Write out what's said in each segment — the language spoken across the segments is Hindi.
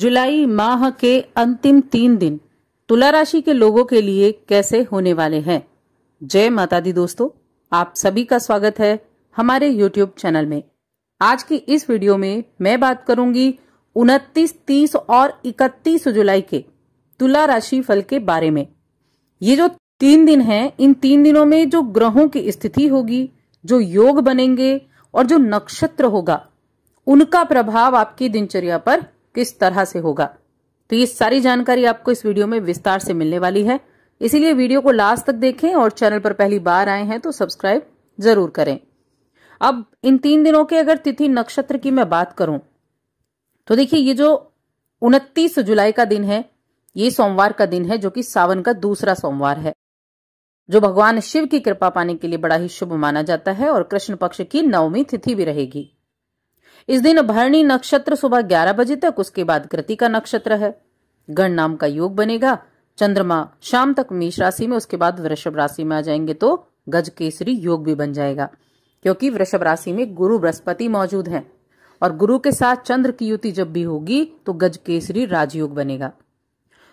जुलाई माह के अंतिम 3 दिन तुला राशि के लोगों के लिए कैसे होने वाले हैं। जय माता दी दोस्तों, आप सभी का स्वागत है हमारे YouTube चैनल में। आज की इस वीडियो में मैं बात करूंगी 29, 30 और 31 जुलाई के तुला राशि फल के बारे में। ये जो 3 दिन हैं, इन 3 दिनों में जो ग्रहों की स्थिति होगी, जो योग बनेंगे और जो नक्षत्र होगा, उनका प्रभाव आपकी दिनचर्या पर किस तरह से होगा, तो ये सारी जानकारी आपको इस वीडियो में विस्तार से मिलने वाली है। इसीलिए वीडियो को लास्ट तक देखें और चैनल पर पहली बार आए हैं तो सब्सक्राइब जरूर करें। अब इन 3 दिनों के अगर तिथि नक्षत्र की मैं बात करूं तो देखिए, ये जो 29 जुलाई का दिन है, ये सोमवार का दिन है, जो कि सावन का दूसरा सोमवार है, जो भगवान शिव की कृपा पाने के लिए बड़ा ही शुभ माना जाता है और कृष्ण पक्ष की नवमी तिथि भी रहेगी। इस दिन भरणी नक्षत्र सुबह 11 बजे तक, उसके बाद कृतिका नक्षत्र है, गण नाम का योग बनेगा। चंद्रमा शाम तक मेष राशि में, उसके बाद वृषभ राशि में आ जाएंगे तो गज केसरी योग भी बन जाएगा, क्योंकि वृषभ राशि में गुरु बृहस्पति मौजूद हैं और गुरु के साथ चंद्र की युति जब भी होगी तो गज केसरी राजयोग बनेगा।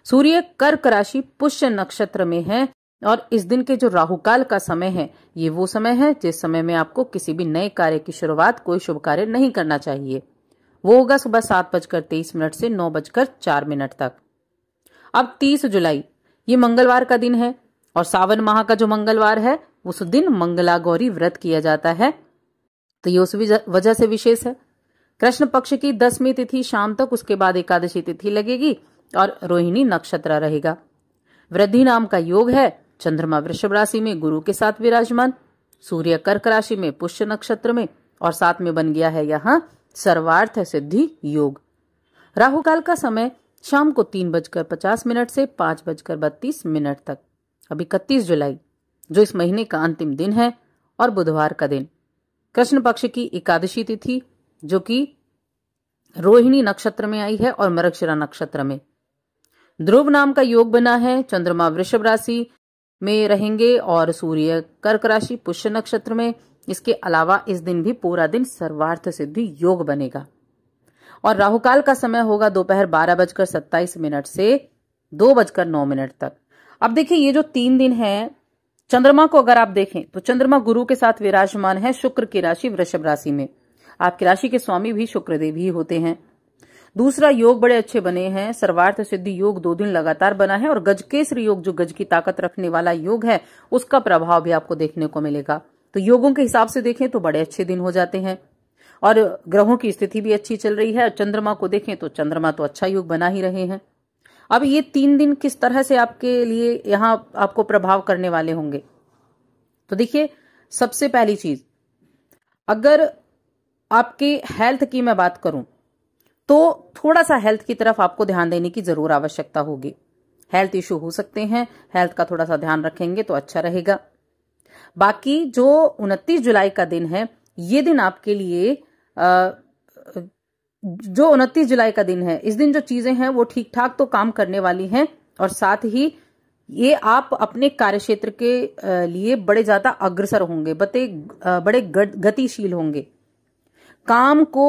सूर्य कर्क राशि पुष्य नक्षत्र में है और इस दिन के जो राहुकाल का समय है, ये वो समय है जिस समय में आपको किसी भी नए कार्य की शुरुआत, कोई शुभ कार्य नहीं करना चाहिए। वो होगा सुबह 7:23 से 9:04 तक। अब 30 जुलाई ये मंगलवार का दिन है और सावन माह का जो मंगलवार है, उस दिन मंगला गौरी व्रत किया जाता है, तो ये उस वजह से विशेष है। कृष्ण पक्ष की 10वीं तिथि शाम तक, उसके बाद एकादशी तिथि लगेगी और रोहिणी नक्षत्र रहेगा। वृद्धि नाम का योग है, चंद्रमा वृषभ राशि में गुरु के साथ विराजमान, सूर्य कर्क राशि में पुष्य नक्षत्र में, और साथ में बन गया है यहाँ सर्वार्थ सिद्धि योग। राहु काल का समय शाम को 3:50 से 5:32 तक। अब 31 जुलाई जो इस महीने का अंतिम दिन है और बुधवार का दिन, कृष्ण पक्ष की एकादशी तिथि जो कि रोहिणी नक्षत्र में आई है और मृगशिरा नक्षत्र में, ध्रुव नाम का योग बना है। चंद्रमा वृषभ राशि में रहेंगे और सूर्य कर्क राशि पुष्य नक्षत्र में। इसके अलावा इस दिन भी पूरा दिन सर्वार्थ सिद्धि योग बनेगा और राहुकाल का समय होगा दोपहर 12:27 से 2:09 तक। अब देखिए, ये जो 3 दिन है, चंद्रमा को अगर आप देखें तो चंद्रमा गुरु के साथ विराजमान है शुक्र की राशि वृषभ राशि में। आपकी राशि के स्वामी भी शुक्रदेव ही होते हैं। दूसरा योग बड़े अच्छे बने हैं, सर्वार्थ सिद्धि योग 2 दिन लगातार बना है और गजकेसरी योग जो गज की ताकत रखने वाला योग है, उसका प्रभाव भी आपको देखने को मिलेगा। तो योगों के हिसाब से देखें तो बड़े अच्छे दिन हो जाते हैं और ग्रहों की स्थिति भी अच्छी चल रही है। और चंद्रमा को देखें तो चंद्रमा तो अच्छा योग बना ही रहे हैं। अब ये 3 दिन किस तरह से आपके लिए यहाँ आपको प्रभाव करने वाले होंगे, तो देखिए, सबसे पहली चीज, अगर आपके हेल्थ की मैं बात करूं तो थोड़ा सा हेल्थ की तरफ आपको ध्यान देने की जरूर आवश्यकता होगी। हेल्थ इश्यू हो सकते हैं, हेल्थ का थोड़ा सा ध्यान रखेंगे तो अच्छा रहेगा। बाकी जो 29 जुलाई का दिन है, ये दिन आपके लिए जो 29 जुलाई का दिन है, इस दिन जो चीजें हैं वो ठीक ठाक तो काम करने वाली हैं और साथ ही ये आप अपने कार्य क्षेत्र के लिए बड़े ज्यादा अग्रसर होंगे, बड़े गतिशील होंगे। काम को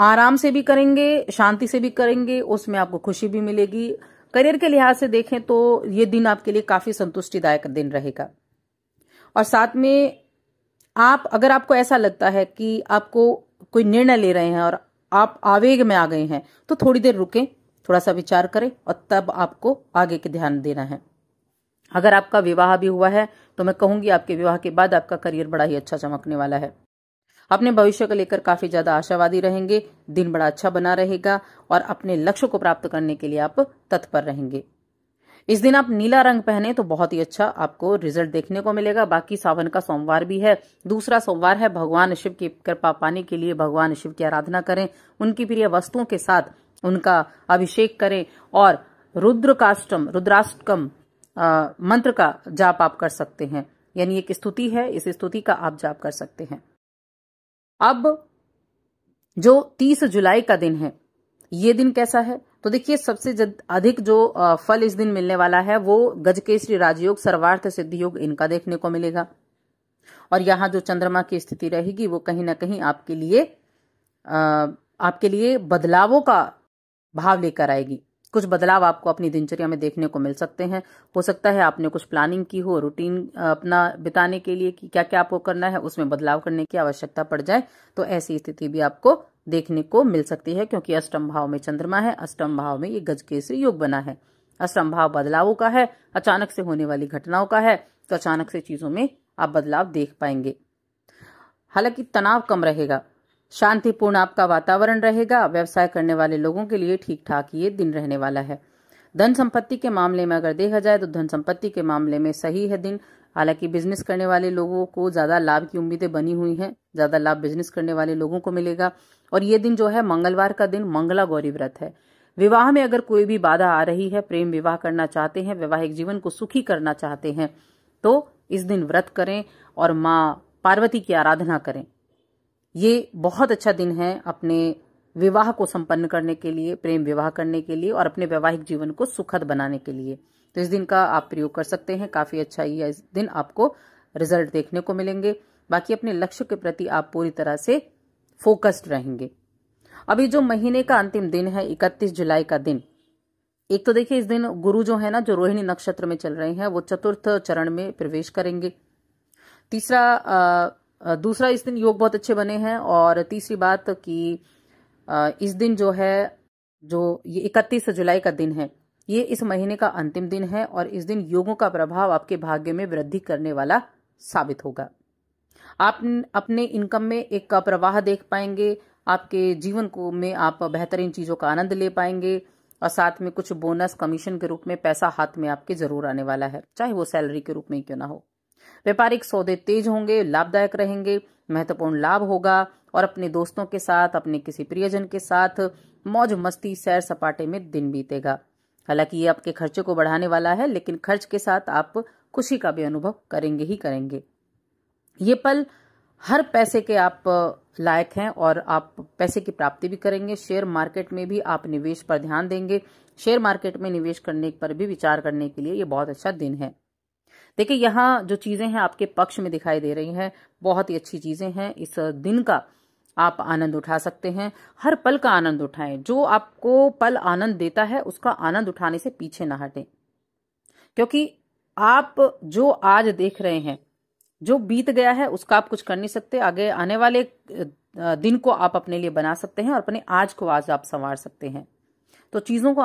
आराम से भी करेंगे, शांति से भी करेंगे, उसमें आपको खुशी भी मिलेगी। करियर के लिहाज से देखें तो ये दिन आपके लिए काफी संतुष्टिदायक दिन रहेगा। और साथ में अगर आपको ऐसा लगता है कि आपको कोई निर्णय ले रहे हैं और आप आवेग में आ गए हैं, तो थोड़ी देर रुकें, थोड़ा सा विचार करें और तब आपको आगे के ध्यान देना है। अगर आपका विवाह भी हुआ है तो मैं कहूंगी आपके विवाह के बाद आपका करियर बड़ा ही अच्छा चमकने वाला है। अपने भविष्य को लेकर काफी ज्यादा आशावादी रहेंगे, दिन बड़ा अच्छा बना रहेगा और अपने लक्ष्य को प्राप्त करने के लिए आप तत्पर रहेंगे। इस दिन आप नीला रंग पहने तो बहुत ही अच्छा आपको रिजल्ट देखने को मिलेगा। बाकी सावन का सोमवार भी है, दूसरा सोमवार है, भगवान शिव की कृपा पाने के लिए भगवान शिव की आराधना करें, उनकी प्रिय वस्तुओं के साथ उनका अभिषेक करें और रुद्राष्टकम मंत्र का जाप आप कर सकते हैं, यानी एक स्तुति है, इस स्तुति का आप जाप कर सकते हैं। अब जो 30 जुलाई का दिन है, ये दिन कैसा है, तो देखिए, सबसे अधिक जो फल इस दिन मिलने वाला है वो गजकेसरी राजयोग, सर्वार्थ सिद्धि योग, इनका देखने को मिलेगा। और यहाँ जो चंद्रमा की स्थिति रहेगी वो कहीं ना कहीं आपके लिए बदलावों का भाव लेकर आएगी। कुछ बदलाव आपको अपनी दिनचर्या में देखने को मिल सकते हैं। हो सकता है आपने कुछ प्लानिंग की हो रूटीन अपना बिताने के लिए कि क्या क्या आपको करना है, उसमें बदलाव करने की आवश्यकता पड़ जाए, तो ऐसी स्थिति भी आपको देखने को मिल सकती है, क्योंकि अष्टम भाव में चंद्रमा है, अष्टम भाव में ये गजकेसरी योग बना है। अष्टम भाव बदलावों का है, अचानक से होने वाली घटनाओं का है, तो अचानक से चीजों में आप बदलाव देख पाएंगे। हालांकि तनाव कम रहेगा, शांतिपूर्ण आपका वातावरण रहेगा। व्यवसाय करने वाले लोगों के लिए ठीक ठाक ये दिन रहने वाला है। धन संपत्ति के मामले में अगर देखा जाए तो धन संपत्ति के मामले में सही है दिन। हालांकि बिजनेस करने वाले लोगों को ज्यादा लाभ की उम्मीदें बनी हुई हैं, ज्यादा लाभ बिजनेस करने वाले लोगों को मिलेगा। और ये दिन जो है मंगलवार का दिन मंगला गौरी व्रत है। विवाह में अगर कोई भी बाधा आ रही है, प्रेम विवाह करना चाहते हैं, वैवाहिक जीवन को सुखी करना चाहते हैं, तो इस दिन व्रत करें और माँ पार्वती की आराधना करें। ये बहुत अच्छा दिन है अपने विवाह को संपन्न करने के लिए, प्रेम विवाह करने के लिए और अपने वैवाहिक जीवन को सुखद बनाने के लिए। तो इस दिन का आप प्रयोग कर सकते हैं, काफी अच्छा ये दिन आपको रिजल्ट देखने को मिलेंगे। बाकी अपने लक्ष्य के प्रति आप पूरी तरह से फोकस्ड रहेंगे। अभी जो महीने का अंतिम दिन है 31 जुलाई का दिन, एक तो देखिए इस दिन गुरु जो है ना, जो रोहिणी नक्षत्र में चल रहे हैं, वो चतुर्थ चरण में प्रवेश करेंगे। दूसरा इस दिन योग बहुत अच्छे बने हैं। और तीसरी बात कि इस दिन जो है, जो ये 31 जुलाई का दिन है, ये इस महीने का अंतिम दिन है और इस दिन योगों का प्रभाव आपके भाग्य में वृद्धि करने वाला साबित होगा। आप अपने इनकम में एक प्रवाह देख पाएंगे, आपके जीवन को में आप बेहतरीन चीजों का आनंद ले पाएंगे और साथ में कुछ बोनस कमीशन के रूप में पैसा हाथ में आपके जरूर आने वाला है, चाहे वो सैलरी के रूप में क्यों ना हो। व्यापारिक सौदे तेज होंगे, लाभदायक रहेंगे, महत्वपूर्ण लाभ होगा और अपने दोस्तों के साथ, अपने किसी प्रियजन के साथ मौज मस्ती सैर सपाटे में दिन बीतेगा। हालांकि ये आपके खर्चे को बढ़ाने वाला है, लेकिन खर्च के साथ आप खुशी का भी अनुभव करेंगे ही करेंगे। ये पल हर पैसे के आप लायक हैं और आप पैसे की प्राप्ति भी करेंगे। शेयर मार्केट में भी आप निवेश पर ध्यान देंगे। शेयर मार्केट में निवेश करने पर भी विचार करने के लिए ये बहुत अच्छा दिन है। देखिए यहाँ जो चीजें हैं आपके पक्ष में दिखाई दे रही हैं, बहुत ही अच्छी चीजें हैं। इस दिन का आप आनंद उठा सकते हैं, हर पल का आनंद उठाएं। जो आपको पल आनंद देता है उसका आनंद उठाने से पीछे ना हटें, क्योंकि आप जो आज देख रहे हैं, जो बीत गया है, उसका आप कुछ कर नहीं सकते। आगे आने वाले दिन को आप अपने लिए बना सकते हैं और अपने आज को आज आप संवार सकते हैं। तो चीजों को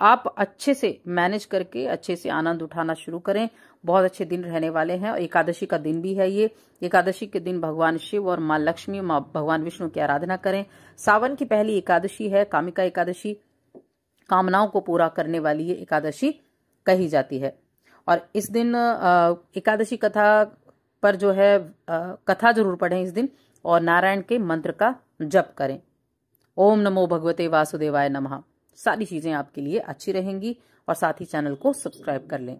आप अच्छे से मैनेज करके अच्छे से आनंद उठाना शुरू करें। बहुत अच्छे दिन रहने वाले हैं और एकादशी का दिन भी है ये। एकादशी के दिन भगवान शिव और माँ लक्ष्मी, माँ भगवान विष्णु की आराधना करें। सावन की पहली एकादशी है, कामिका एकादशी। कामनाओं को पूरा करने वाली ये एकादशी कही जाती है। और इस दिन एकादशी कथा पर जो है कथा जरूर पढ़ें इस दिन और नारायण के मंत्र का जप करें। ओम नमो भगवते वासुदेवाय नमः। सारी चीजें आपके लिए अच्छी रहेंगी और साथ ही चैनल को सब्सक्राइब कर लें।